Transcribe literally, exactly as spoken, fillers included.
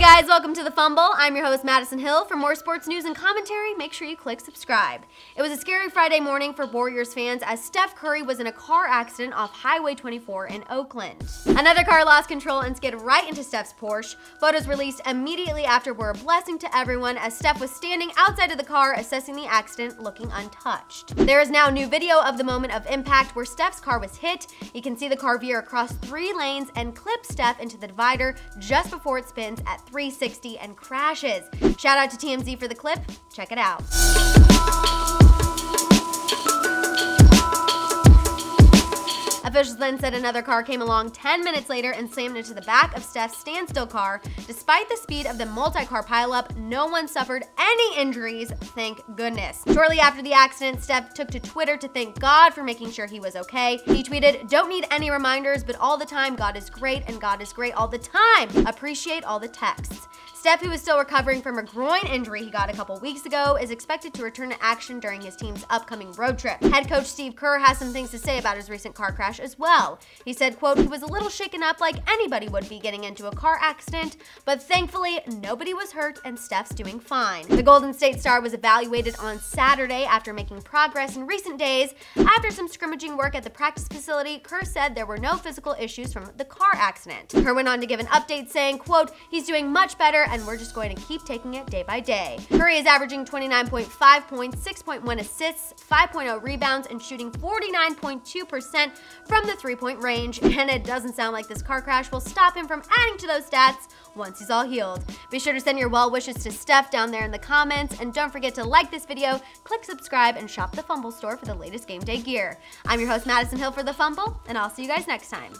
Hey guys, welcome to The Fumble. I'm your host, Madison Hill. For more sports news and commentary, make sure you click subscribe. It was a scary Friday morning for Warriors fans as Steph Curry was in a car accident off Highway twenty-four in Oakland. Another car lost control and skid right into Steph's Porsche. Photos released immediately after were a blessing to everyone as Steph was standing outside of the car assessing the accident, looking untouched. There is now new video of the moment of impact where Steph's car was hit. You can see the car veer across three lanes and clip Steph into the divider just before it spins at three sixty and crashes. Shout out to T M Z for the clip. Check it out. Officials then said another car came along ten minutes later and slammed into the back of Steph's standstill car. Despite the speed of the multi-car pileup, no one suffered any injuries, thank goodness. Shortly after the accident, Steph took to Twitter to thank God for making sure he was okay. He tweeted, "Don't need any reminders, but all the time, God is great and God is great all the time. Appreciate all the texts." Steph, who is still recovering from a groin injury he got a couple weeks ago, is expected to return to action during his team's upcoming road trip. Head coach Steve Kerr has some things to say about his recent car crash as well. He said, quote, "He was a little shaken up like anybody would be getting into a car accident, but thankfully nobody was hurt and Steph's doing fine." The Golden State star was evaluated on Saturday after making progress in recent days. After some scrimmaging work at the practice facility, Kerr said there were no physical issues from the car accident. Kerr went on to give an update saying, quote, "He's doing much better and we're just going to keep taking it day by day." Curry is averaging twenty-nine point five points, six point one assists, five point oh rebounds, and shooting forty-nine point two percent from the three-point range, and it doesn't sound like this car crash will stop him from adding to those stats once he's all healed. Be sure to send your well wishes to Steph down there in the comments, and don't forget to like this video, click subscribe, and shop the Fumble store for the latest game day gear. I'm your host, Madison Hill for The Fumble, and I'll see you guys next time.